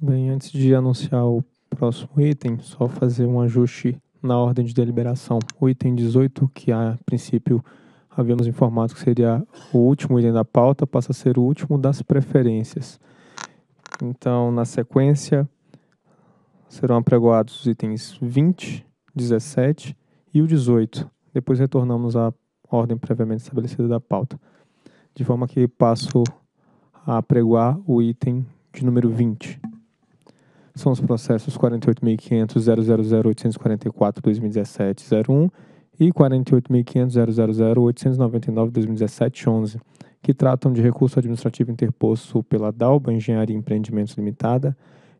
Bem, antes de anunciar o próximo item, só fazer um ajuste na ordem de deliberação. O item 18, que a princípio havíamos informado que seria o último item da pauta, passa a ser o último das preferências. Então, na sequência, serão apregoados os itens 20, 17 e o 18. Depois retornamos à ordem previamente estabelecida da pauta. De forma que passo a apregoar o item de número 20. São os processos 48.500.000.844.2017.01 e 48.500.000.899.2017.11, que tratam de recurso administrativo interposto pela Dalba Engenharia e Empreendimentos Limitada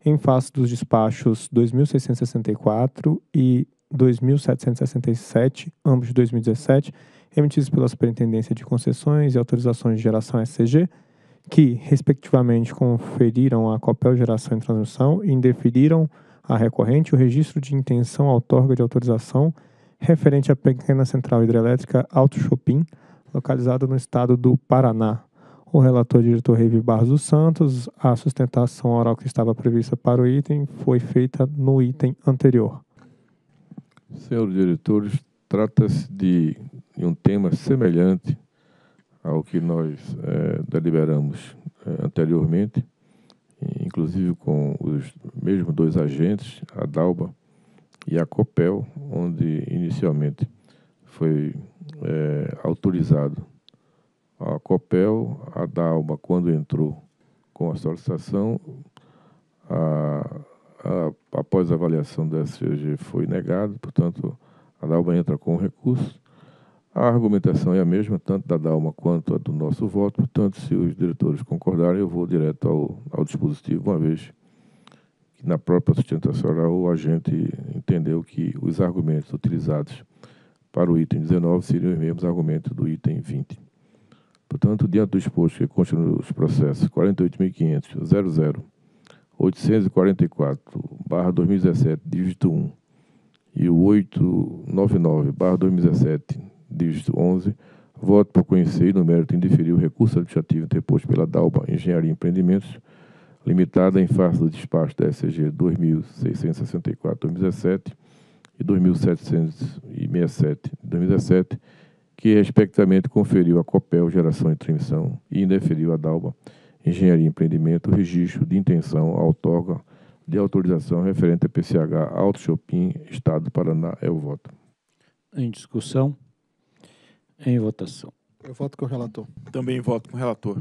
em face dos despachos 2.664 e 2.767, ambos de 2017, emitidos pela Superintendência de Concessões e Autorizações de Geração SCG, que, respectivamente, conferiram à Copel Geração e Transmissão e indeferiram à recorrente o registro de intenção outorga de autorização referente à pequena central hidrelétrica Alto Chopim, localizada no estado do Paraná. O relator diretor Reive Barros dos Santos, a sustentação oral que estava prevista para o item foi feita no item anterior. Senhores diretores, trata-se de um tema semelhante ao que nós deliberamos anteriormente, inclusive com os mesmos dois agentes, a Dalba e a Copel, onde inicialmente foi autorizado a Copel, a Dalba, quando entrou com a solicitação, após a avaliação da SCG foi negado, portanto, a Dalba entra com o recurso. A argumentação é a mesma, tanto da Dalma quanto a do nosso voto, portanto, se os diretores concordarem, eu vou direto ao dispositivo, uma vez que na própria sustentação oral a gente entendeu que os argumentos utilizados para o item 19 seriam os mesmos argumentos do item 20. Portanto, diante do exposto que constam os processos 48.500.000.844/2017, dígito 1, e o 899/2017, dígito 11, voto por conhecer e no mérito indeferir o recurso administrativo interposto pela Dalba Engenharia e Empreendimentos Limitada em face do despacho da SCG 2.664/2017 e 2.767/2017, que respectivamente conferiu à Copel Geração e Transmissão e indeferiu à Dalba Engenharia e Empreendimento o registro de intenção à outorga de autorização referente a PCH Alto Chopim, Estado do Paraná. É o voto. Em discussão. Em votação. Eu voto com o relator. Também voto com o relator.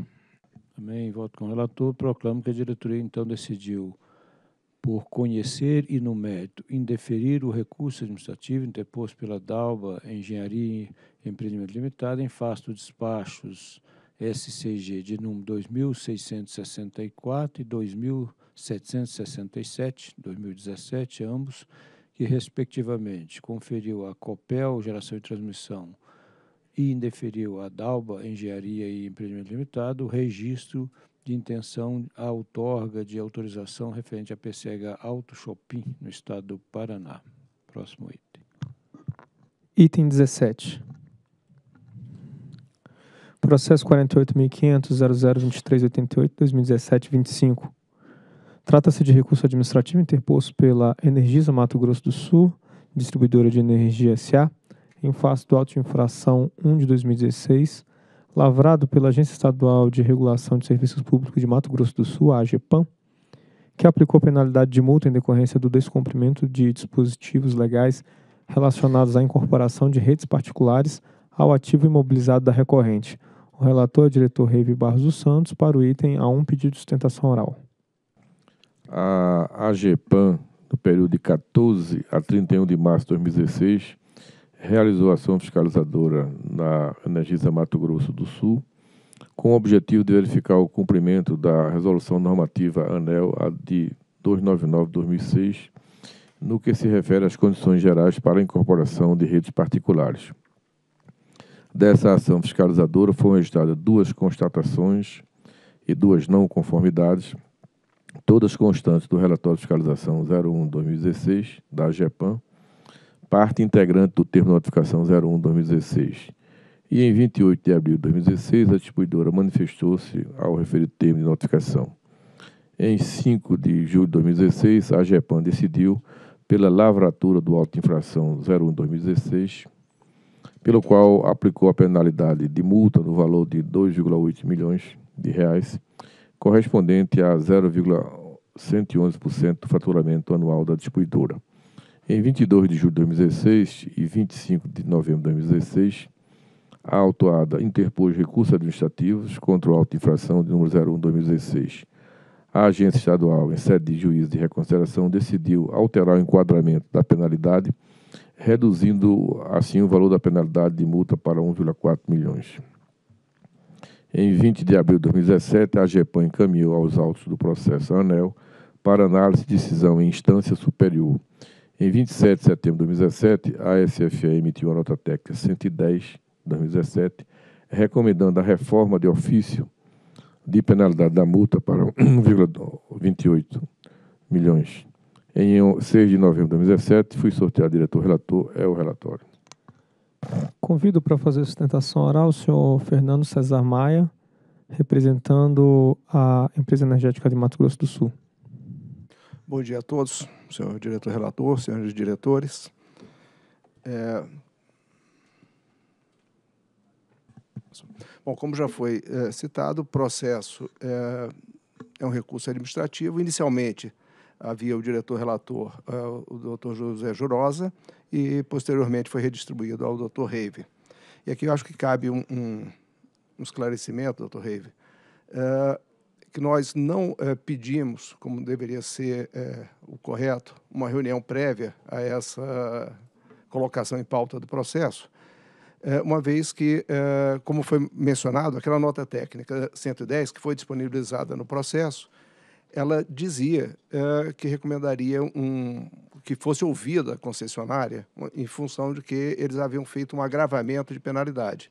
Também voto com o relator. Proclamo que a diretoria, então, decidiu por conhecer e, no mérito, indeferir o recurso administrativo interposto pela Dalba Engenharia e Empreendimento Limitada em face dos despachos SCG de número 2.664 e 2.767, 2017, ambos, que, respectivamente, conferiu à Copel Geração e Transmissão e indeferiu a Dalba Engenharia e Empreendimento Limitado o registro de intenção à outorga de autorização referente à PCH Alto Chopim, no estado do Paraná. Próximo item. Item 17. Processo 48.500.002388/2017-25. Trata-se de recurso administrativo interposto pela Energisa Mato Grosso do Sul, distribuidora de energia S.A., em face do auto de infração 1 de 2016, lavrado pela Agência Estadual de Regulação de Serviços Públicos de Mato Grosso do Sul, a AGEPAM, que aplicou penalidade de multa em decorrência do descumprimento de dispositivos legais relacionados à incorporação de redes particulares ao ativo imobilizado da recorrente. O relator é o diretor Reive Barros dos Santos para o item A1, pedido de sustentação oral. A AGEPAM, no período de 14 a 31 de março de 2016, realizou ação fiscalizadora na Energisa Mato Grosso do Sul com o objetivo de verificar o cumprimento da resolução normativa ANEEL de 299/2006 no que se refere às condições gerais para a incorporação de redes particulares. Dessa ação fiscalizadora foram registradas 2 constatações e 2 não conformidades, todas constantes do relatório de fiscalização 01/2016 da AGEPAM, parte integrante do termo de notificação 01/2016. E em 28 de abril de 2016, a distribuidora manifestou-se ao referido termo de notificação. Em 5 de julho de 2016, a AGEPAM decidiu pela lavratura do auto de infração 01/2016, pelo qual aplicou a penalidade de multa no valor de R$ 2,8 milhões, correspondente a 0,111% do faturamento anual da distribuidora. Em 22 de julho de 2016 e 25 de novembro de 2016, a autuada interpôs recursos administrativos contra o auto de infração de número 01/2016. A agência estadual, em sede de juízo de reconsideração, decidiu alterar o enquadramento da penalidade, reduzindo assim o valor da penalidade de multa para R$ 1,4 milhões. Em 20 de abril de 2017, a AGEPAM encaminhou aos autos do processo ANEEL para análise de decisão em instância superior. Em 27 de setembro de 2017, a SFE emitiu a nota técnica 110/2017, recomendando a reforma de ofício de penalidade da multa para R$ 1,28 milhões. Em 6 de novembro de 2017, fui sorteado diretor relator, é o relatório. Convido para fazer sustentação oral o senhor Fernando César Maia, representando a Empresa Energética de Mato Grosso do Sul. Bom dia a todos, senhor diretor relator, senhores diretores. Bom, como já foi citado, o processo é um recurso administrativo. Inicialmente, havia o diretor-relator, o doutor José Jurosa, e posteriormente foi redistribuído ao doutor Reive. E aqui eu acho que cabe um esclarecimento, doutor Reive, que nós não pedimos, como deveria ser o correto, uma reunião prévia a essa colocação em pauta do processo, uma vez que, como foi mencionado, aquela nota técnica 110, que foi disponibilizada no processo, ela dizia que recomendaria que fosse ouvida a concessionária em função de que eles haviam feito um agravamento de penalidade.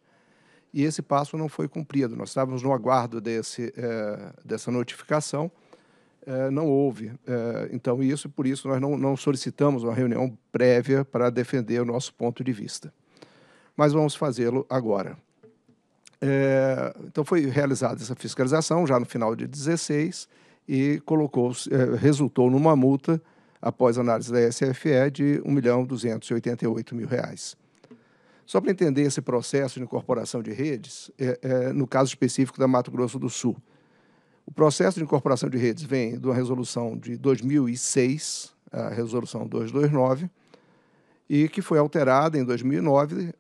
E esse passo não foi cumprido. Nós estávamos no aguardo dessa notificação, não houve. Então, por isso, nós não solicitamos uma reunião prévia para defender o nosso ponto de vista. Mas vamos fazê-lo agora. Então, foi realizada essa fiscalização já no final de 2016, e resultou numa multa, após análise da SFE, de R$ 1.288.000. Só para entender esse processo de incorporação de redes, no caso específico da Mato Grosso do Sul, o processo de incorporação de redes vem de uma resolução de 2006, a resolução 229, e que foi alterada em 2009,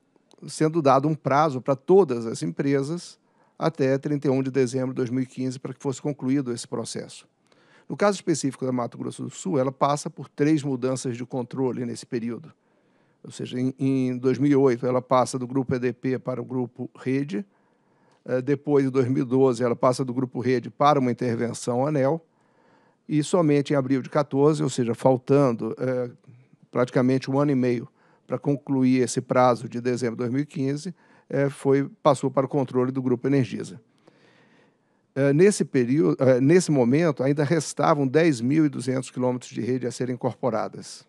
sendo dado um prazo para todas as empresas até 31 de dezembro de 2015 para que fosse concluído esse processo. No caso específico da Mato Grosso do Sul, ela passa por 3 mudanças de controle nesse período. Ou seja, em 2008 ela passa do grupo EDP para o grupo Rede, depois em 2012 ela passa do grupo Rede para uma intervenção ANEEL, e somente em abril de 2014, ou seja, faltando praticamente um ano e meio para concluir esse prazo de dezembro de 2015, passou para o controle do Grupo Energisa. Nesse momento, ainda restavam 10.200 quilômetros de rede a serem incorporadas.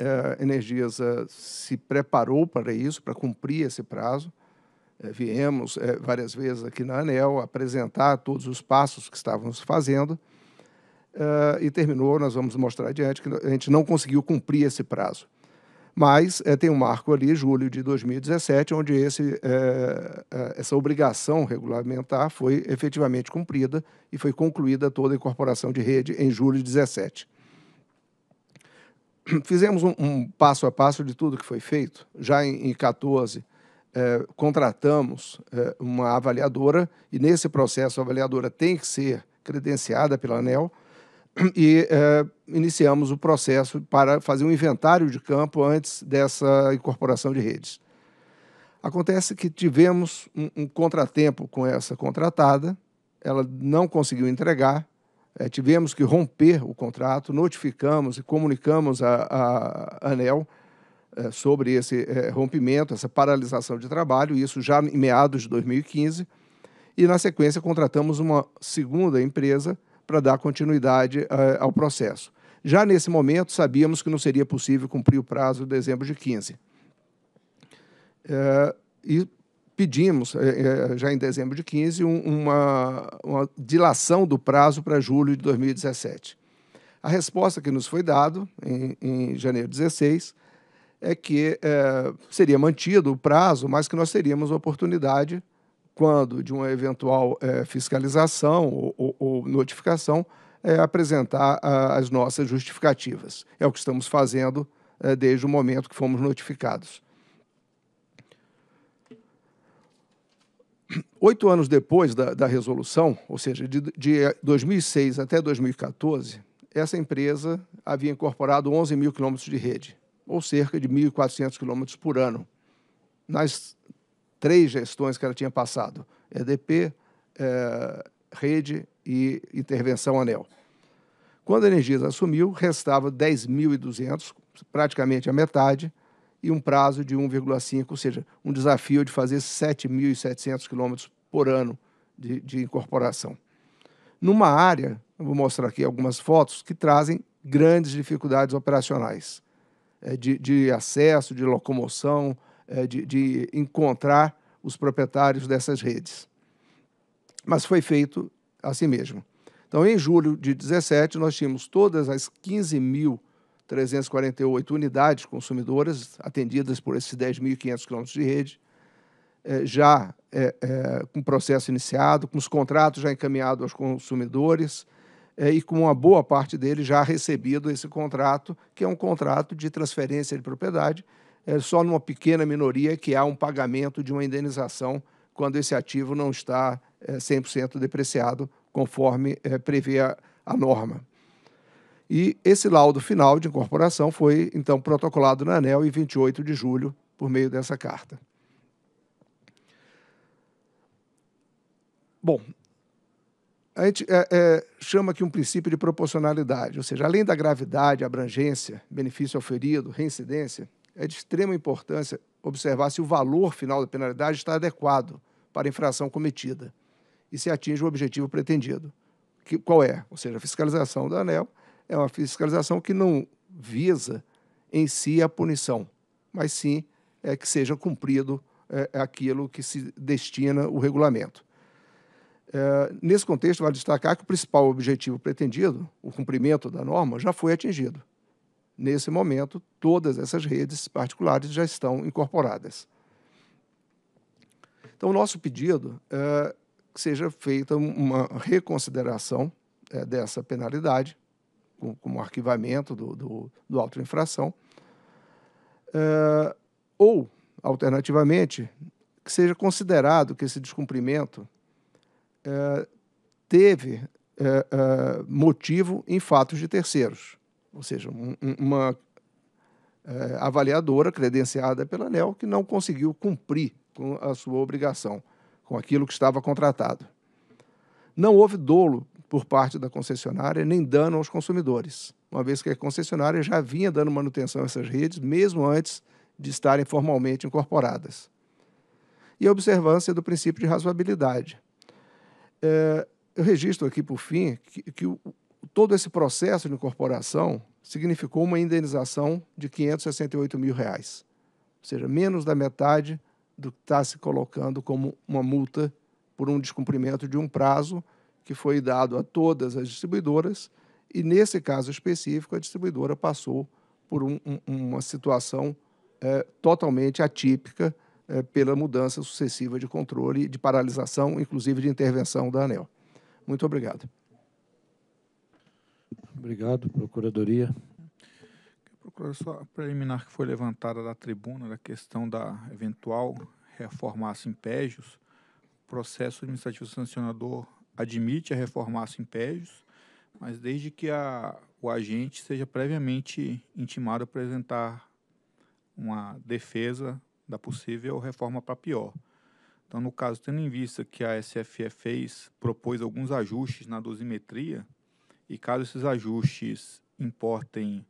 A Energisa se preparou para isso, para cumprir esse prazo. Viemos várias vezes aqui na ANEEL apresentar todos os passos que estávamos fazendo, e terminou, nós vamos mostrar adiante, que a gente não conseguiu cumprir esse prazo. Mas tem um marco ali, julho de 2017, onde essa obrigação regulamentar foi efetivamente cumprida e foi concluída toda a incorporação de rede em julho de 2017. Fizemos um passo a passo de tudo que foi feito. Já em 2014, contratamos uma avaliadora, e nesse processo a avaliadora tem que ser credenciada pela ANEEL, e iniciamos o processo para fazer um inventário de campo antes dessa incorporação de redes. Acontece que tivemos um contratempo com essa contratada, ela não conseguiu entregar, tivemos que romper o contrato, notificamos e comunicamos a ANEEL sobre esse rompimento, essa paralisação de trabalho, isso já em meados de 2015, e na sequência contratamos uma segunda empresa para dar continuidade ao processo. Já nesse momento, sabíamos que não seria possível cumprir o prazo de dezembro de 2015. E pedimos, já em dezembro de 15, uma dilação do prazo para julho de 2017. A resposta que nos foi dada, em janeiro de 16, é que seria mantido o prazo, mas que nós teríamos a oportunidade, quando de uma eventual fiscalização ou notificação, apresentar as nossas justificativas. É o que estamos fazendo desde o momento que fomos notificados. 8 anos depois da resolução, ou seja, de 2006 até 2014, essa empresa havia incorporado 11 mil quilômetros de rede, ou cerca de 1.400 quilômetros por ano, nas 3 gestões que ela tinha passado, EDP, rede e intervenção anel. Quando a Energisa assumiu, restava 10.200, praticamente a metade, e um prazo de 1,5, ou seja, um desafio de fazer 7.700 quilômetros por ano de incorporação. Numa área, eu vou mostrar aqui algumas fotos, que trazem grandes dificuldades operacionais, de acesso, de locomoção, de encontrar os proprietários dessas redes. Mas foi feito assim mesmo. Então, em julho de 17, nós tínhamos todas as 15.348 unidades consumidoras atendidas por esses 10.500 quilômetros de rede, já com o processo iniciado, com os contratos já encaminhados aos consumidores, e com uma boa parte dele já recebido esse contrato, que é um contrato de transferência de propriedade, só numa pequena minoria que há um pagamento de uma indenização quando esse ativo não está 100% depreciado, conforme prevê a norma. E esse laudo final de incorporação foi, então, protocolado na ANEEL em 28 de julho, por meio dessa carta. Bom, a gente chama aqui um princípio de proporcionalidade, ou seja, além da gravidade, abrangência, benefício oferido, reincidência, é de extrema importância observar se o valor final da penalidade está adequado para a infração cometida e se atinge o objetivo pretendido. Qual é? Ou seja, a fiscalização da ANEEL é uma fiscalização que não visa em si a punição, mas sim que seja cumprido aquilo que se destina o regulamento. Nesse contexto, vale destacar que o principal objetivo pretendido, o cumprimento da norma, já foi atingido. Nesse momento, todas essas redes particulares já estão incorporadas. Então, o nosso pedido é que seja feita uma reconsideração dessa penalidade, como arquivamento do auto de infração, ou, alternativamente, que seja considerado que esse descumprimento teve motivo em fatos de terceiros, ou seja, uma avaliadora credenciada pela ANEEL que não conseguiu cumprir com a sua obrigação, com aquilo que estava contratado. Não houve dolo por parte da concessionária, nem dano aos consumidores, uma vez que a concessionária já vinha dando manutenção a essas redes, mesmo antes de estarem formalmente incorporadas. E a observância do princípio de razoabilidade. Eu registro aqui, por fim, que todo esse processo de incorporação significou uma indenização de R$ 568 mil, ou seja, menos da metade do que está se colocando como uma multa por um descumprimento de um prazo que foi dado a todas as distribuidoras, e, nesse caso específico, a distribuidora passou por uma situação totalmente atípica pela mudança sucessiva de controle, de paralisação, inclusive de intervenção da ANEEL. Muito obrigado. Obrigado, Procuradoria. Procurador, só a preliminar que foi levantada da tribuna, da questão da eventual reformar simpégios, o processo administrativo sancionador admite a reformar simpégios, mas desde que o agente seja previamente intimado a apresentar uma defesa da possível reforma para pior. Então, no caso, tendo em vista que a SFE propôs alguns ajustes na dosimetria, e caso esses ajustes importem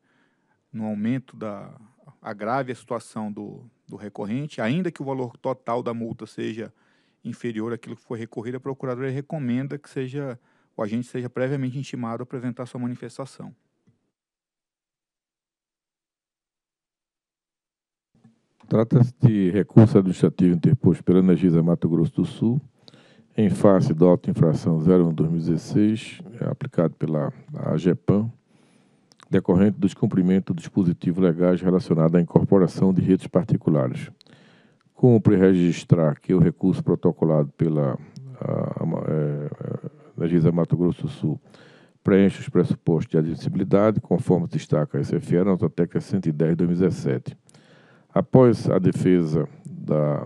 no aumento agrave a situação do recorrente, ainda que o valor total da multa seja inferior àquilo que foi recorrido, a Procuradoria recomenda que o agente seja previamente intimado a apresentar sua manifestação. Trata-se de recurso administrativo interposto pela Energisa Mato Grosso do Sul, em face do auto de infração 01/2016, aplicado pela AGEPAM, decorrente do descumprimento do dispositivo legais relacionado à incorporação de redes particulares. Cumpre registrar que o recurso protocolado pela Energisa Mato Grosso do Sul preenche os pressupostos de admissibilidade, conforme destaca a SFE, nota técnica 110/2017. Após a defesa da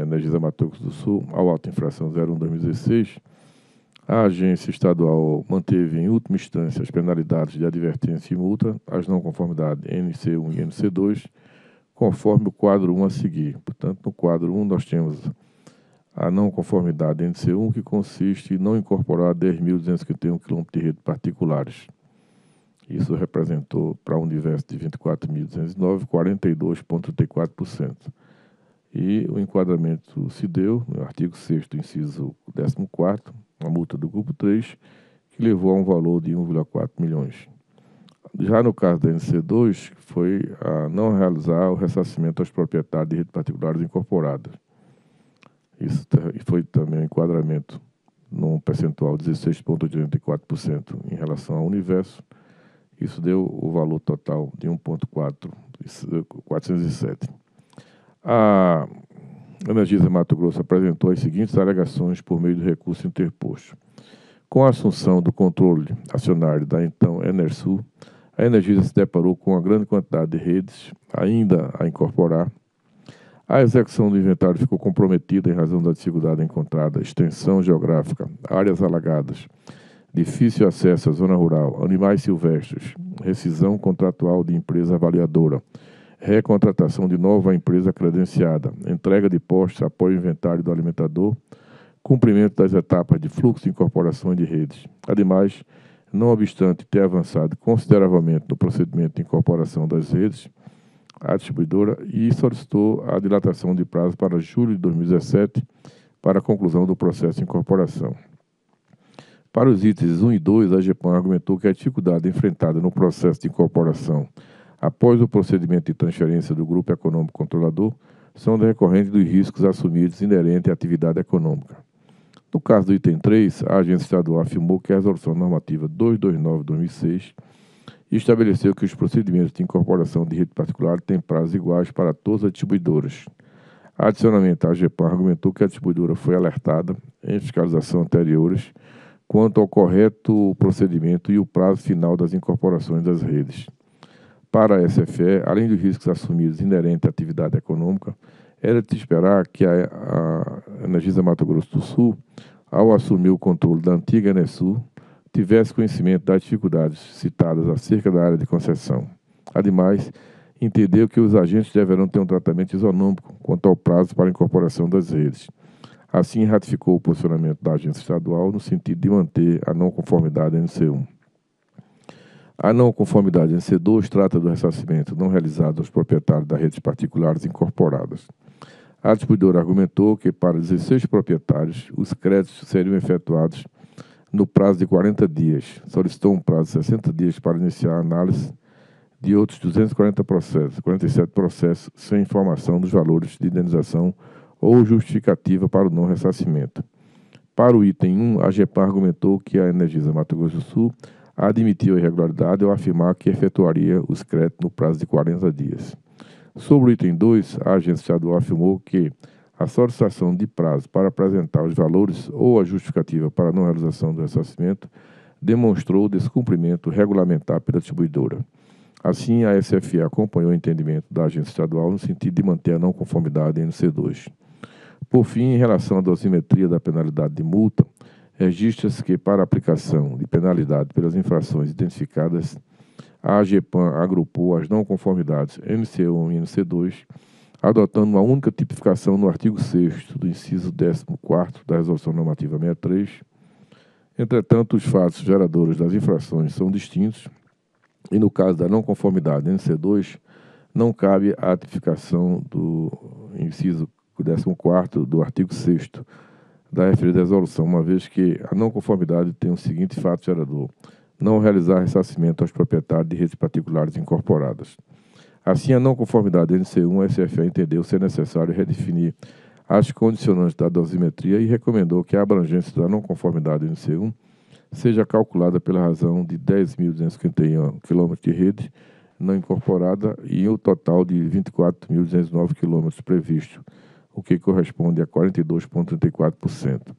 Energisa Mato Grosso do Sul ao auto de infração 01/2016, a agência estadual manteve em última instância as penalidades de advertência e multa, as não conformidades NC1 e NC2, conforme o quadro 1 a seguir. Portanto, no quadro 1 nós temos a não conformidade NC1, que consiste em não incorporar 10.251 km de rede particulares. Isso representou, para o universo de 24.209, 42,34%. E o enquadramento se deu no artigo 6º, inciso 14º, a multa do grupo 3, que levou a um valor de 1,4 milhões. Já no caso da NC2, foi a não realizar o ressarcimento aos proprietários de redes particulares incorporadas. Isso foi também um enquadramento num percentual de 16,84% em relação ao universo. Isso deu o valor total de 1.407. A Energisa Mato Grosso apresentou as seguintes alegações por meio do recurso interposto. Com a assunção do controle acionário da então Enersul, a Energisa se deparou com uma grande quantidade de redes ainda a incorporar. A execução do inventário ficou comprometida em razão da dificuldade encontrada, extensão geográfica, áreas alagadas, difícil acesso à zona rural, animais silvestres, rescisão contratual de empresa avaliadora, recontratação de nova empresa credenciada, entrega de postos, apoio inventário do alimentador, cumprimento das etapas de fluxo e incorporação de redes. Ademais, não obstante ter avançado consideravelmente no procedimento de incorporação das redes, a distribuidora e solicitou a dilatação de prazo para julho de 2017 para a conclusão do processo de incorporação. Para os itens 1 e 2, a AGEPAM argumentou que a dificuldade enfrentada no processo de incorporação após o procedimento de transferência do grupo econômico controlador são decorrentes dos riscos assumidos inerentes à atividade econômica. No caso do item 3, a agência estadual afirmou que a resolução normativa 229/2006 estabeleceu que os procedimentos de incorporação de rede particular têm prazos iguais para todas as distribuidoras. Adicionalmente, a AGEPAM argumentou que a distribuidora foi alertada em fiscalização anteriores quanto ao correto procedimento e o prazo final das incorporações das redes. Para a SFE, além dos riscos assumidos inerentes à atividade econômica, era de esperar que a Energisa Mato Grosso do Sul, ao assumir o controle da antiga Enersul, tivesse conhecimento das dificuldades citadas acerca da área de concessão. Ademais, entendeu que os agentes deverão ter um tratamento isonômico quanto ao prazo para a incorporação das redes. Assim, ratificou o posicionamento da agência estadual no sentido de manter a não conformidade NC1. A não conformidade NC2 trata do ressarcimento não realizado aos proprietários das redes particulares incorporadas. A distribuidora argumentou que, para 16 proprietários, os créditos seriam efetuados no prazo de 40 dias, solicitou um prazo de 60 dias para iniciar a análise de outros 247 processos sem informação dos valores de indenização ou justificativa para o não ressarcimento. Para o item 1, a AGEPAM argumentou que a Energisa Mato Grosso do Sul admitiu a irregularidade ao afirmar que efetuaria os créditos no prazo de 40 dias. Sobre o item 2, a agência estadual afirmou que a solicitação de prazo para apresentar os valores ou a justificativa para a não realização do ressarcimento demonstrou o descumprimento regulamentar pela distribuidora. Assim, a SFE acompanhou o entendimento da agência estadual no sentido de manter a não conformidade NC2. Por fim, em relação à dosimetria da penalidade de multa, registra-se que, para a aplicação de penalidade pelas infrações identificadas, a AGEPAM agrupou as não conformidades NC1 e NC2, adotando uma única tipificação no artigo 6º do inciso 14º da Resolução Normativa 63. Entretanto, os fatos geradores das infrações são distintos e, no caso da não conformidade NC2, não cabe a tipificação do inciso 14º do artigo 6º da referida resolução, uma vez que a não conformidade tem o seguinte fato gerador: não realizar ressarcimento aos proprietários de redes particulares incorporadas. Assim, a não conformidade da NC1, a SFE entendeu ser necessário redefinir as condicionantes da dosimetria e recomendou que a abrangência da não conformidade da NC1 seja calculada pela razão de 10.251 km de rede não incorporada e o total de 24.209 km previsto, o que corresponde a 42,34%.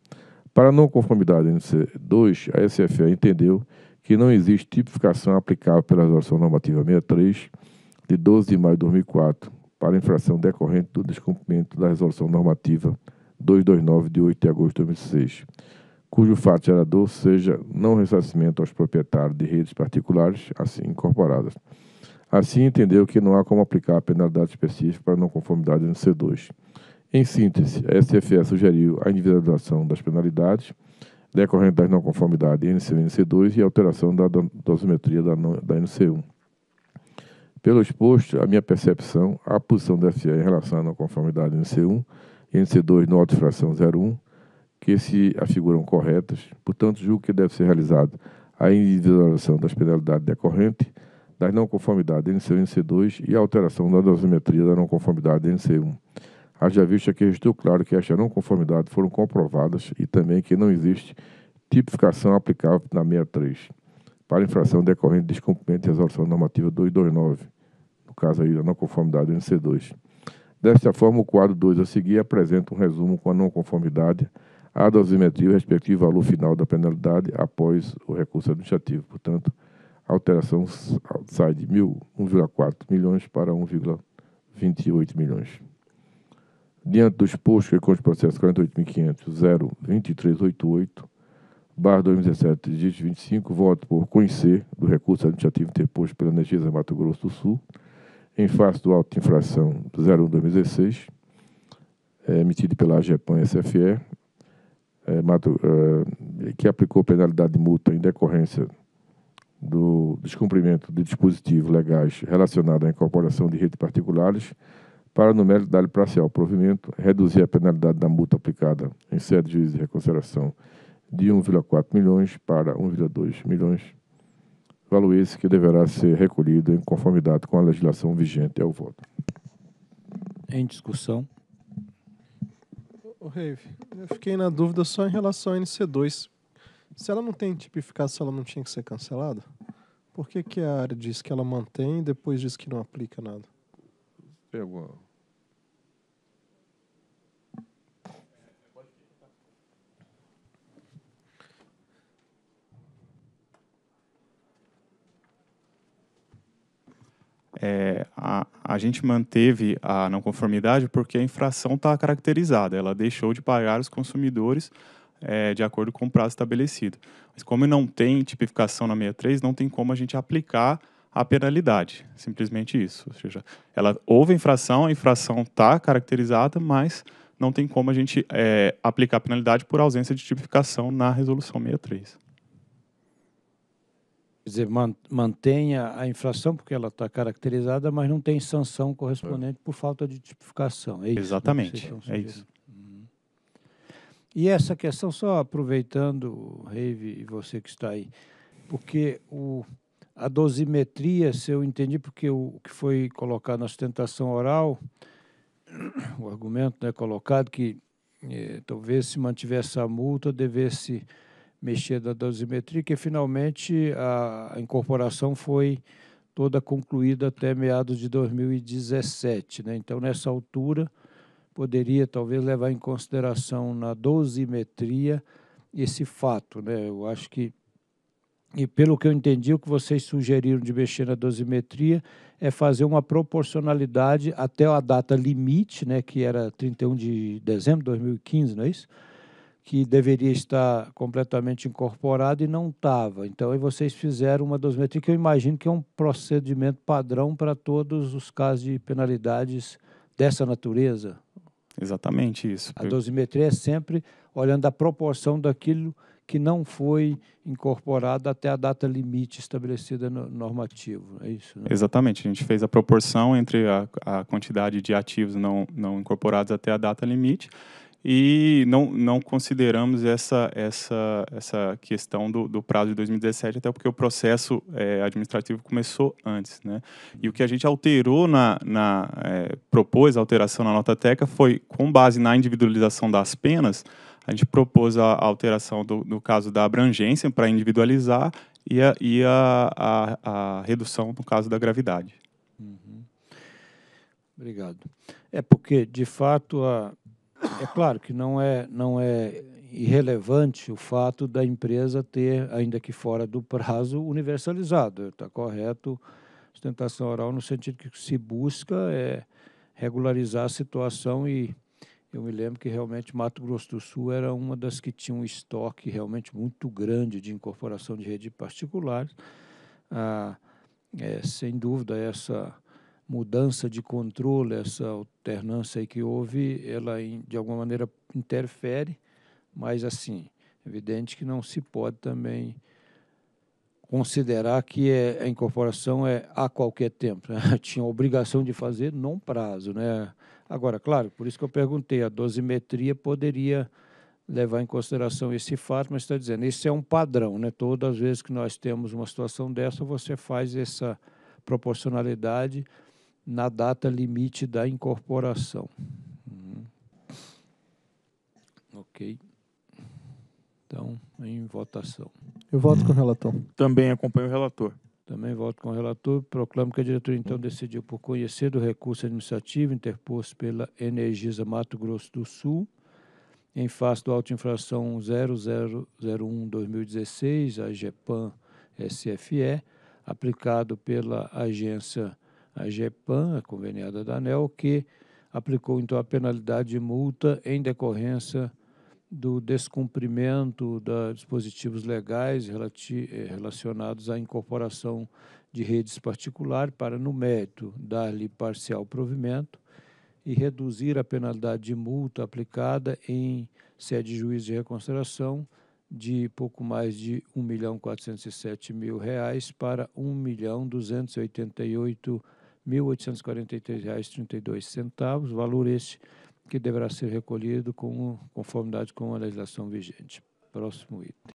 Para a não conformidade NC2, a SFE entendeu que não existe tipificação aplicável pela Resolução Normativa 63, de 12 de maio de 2004, para infração decorrente do descumprimento da Resolução Normativa 229, de 8 de agosto de 2006, cujo fato gerador seja não ressarcimento aos proprietários de redes particulares assim incorporadas. Assim, entendeu que não há como aplicar a penalidade específica para não conformidade no C2. Em síntese, a SFE sugeriu a individualização das penalidades decorrentes das não conformidades NC1 e NC2 e a alteração da dosimetria da NC1. Pelo exposto, a minha percepção, a posição da SFE em relação à não conformidade NC1 e NC2 no auto de infração 01, que se afiguram corretas, portanto, julgo que deve ser realizada a individualização das penalidades decorrentes das não conformidades NC1 e NC2 e a alteração da dosimetria da não conformidade NC1. Haja vista que restou claro que estas não conformidades foram comprovadas e também que não existe tipificação aplicável na 63 para infração decorrente de descumprimento da Resolução Normativa 229, no caso aí da não conformidade NC2. Desta forma, o quadro 2 a seguir apresenta um resumo com a não conformidade, a dosimetria e o respectivo valor final da penalidade após o recurso administrativo. Portanto, a alteração sai de 1,4 milhões para 1,28 milhões. Diante do exposto, recorte processo 48.500.02388/2017-25, voto por conhecer do recurso administrativo interposto pela Energisa Mato Grosso do Sul, em face do auto de infração 01/2016, emitido pela AGEPAM SFE, que aplicou penalidade de multa em decorrência do descumprimento de dispositivos legais relacionados à incorporação de redes particulares. Para, no mérito da parcial provimento, reduzir a penalidade da multa aplicada em sede de juízo de reconsideração de 1,4 milhões para 1,2 milhões, valor esse que deverá ser recolhido em conformidade com a legislação vigente. É o voto. Em discussão. Reive, eu fiquei na dúvida só em relação à NC2. Se ela não tem tipificação, ela não tinha que ser cancelada? Por que que a área diz que ela mantém e depois diz que não aplica nada? Pegou. A gente manteve a não conformidade porque a infração está caracterizada, ela deixou de pagar os consumidores de acordo com o prazo estabelecido. Mas como não tem tipificação na 63, não tem como a gente aplicar a penalidade, simplesmente isso. Ou seja, ela houve infração, a infração está caracterizada, mas não tem como a gente aplicar a penalidade por ausência de tipificação na resolução 63. Quer dizer, mantenha a infração porque ela está caracterizada, mas não tem sanção correspondente por falta de tipificação. É isso, exatamente, é isso. E essa questão, só aproveitando, Reive, e você que está aí, porque a dosimetria, se eu entendi, porque o que foi colocado na sustentação oral, o argumento, né, colocado, que talvez se mantivesse a multa, devesse mexer da dosimetria, que finalmente a incorporação foi toda concluída até meados de 2017. Né? Então, nessa altura, poderia talvez levar em consideração na dosimetria esse fato. Né? Eu acho que, e pelo que eu entendi, o que vocês sugeriram de mexer na dosimetria é fazer uma proporcionalidade até a data limite, né, que era 31 de dezembro de 2015, não é isso? Que deveria estar completamente incorporado e não estava. Então, aí vocês fizeram uma dosimetria que eu imagino que é um procedimento padrão para todos os casos de penalidades dessa natureza. Exatamente isso. A dosimetria é sempre olhando a proporção daquilo que não foi incorporado até a data limite estabelecida no normativo. É isso, né? Exatamente. A gente fez a proporção entre a quantidade de ativos não incorporados até a data limite e não consideramos essa questão do prazo de 2017, até porque o processo administrativo começou antes, né? E o que a gente alterou propôs a alteração na nota técnica foi, com base na individualização das penas, a gente propôs a alteração do caso da abrangência para individualizar e a redução no caso da gravidade. Uhum. Obrigado. É porque, de fato, é claro que não é irrelevante o fato da empresa ter, ainda que fora do prazo, universalizado. Está correto, sustentação oral, no sentido que se busca regularizar a situação. E eu me lembro que realmente Mato Grosso do Sul era uma das que tinha um estoque realmente muito grande de incorporação de rede particular. Sem dúvida, essa mudança de controle, essa alternância aí que houve, ela de alguma maneira interfere, mas assim, é evidente que não se pode também considerar que a incorporação é a qualquer tempo, né? Tinha a obrigação de fazer num prazo, né? Agora, claro, por isso que eu perguntei, a dosimetria poderia levar em consideração esse fato, mas está dizendo, esse é um padrão, né? Todas as vezes que nós temos uma situação dessa, você faz essa proporcionalidade na data limite da incorporação. Uhum. Ok. Então, em votação. Eu voto com o relator. Também acompanho o relator. Também voto com o relator. Proclamo que a diretoria, então, decidiu por conhecer do recurso administrativo interposto pela Energisa Mato Grosso do Sul, em face do auto de infração 0001/2016, AGEPAM SFE, aplicado pela agência AGEPAM, conveniada da ANEEL, que aplicou, então, a penalidade de multa em decorrência do descumprimento de dispositivos legais relacionados à incorporação de redes particulares para, no mérito, dar-lhe parcial provimento e reduzir a penalidade de multa aplicada em sede de juízo de reconsideração de pouco mais de R$ 1.407.000 para R$ 1.288.843,32, valor este que deverá ser recolhido conformidade com a legislação vigente. Próximo item.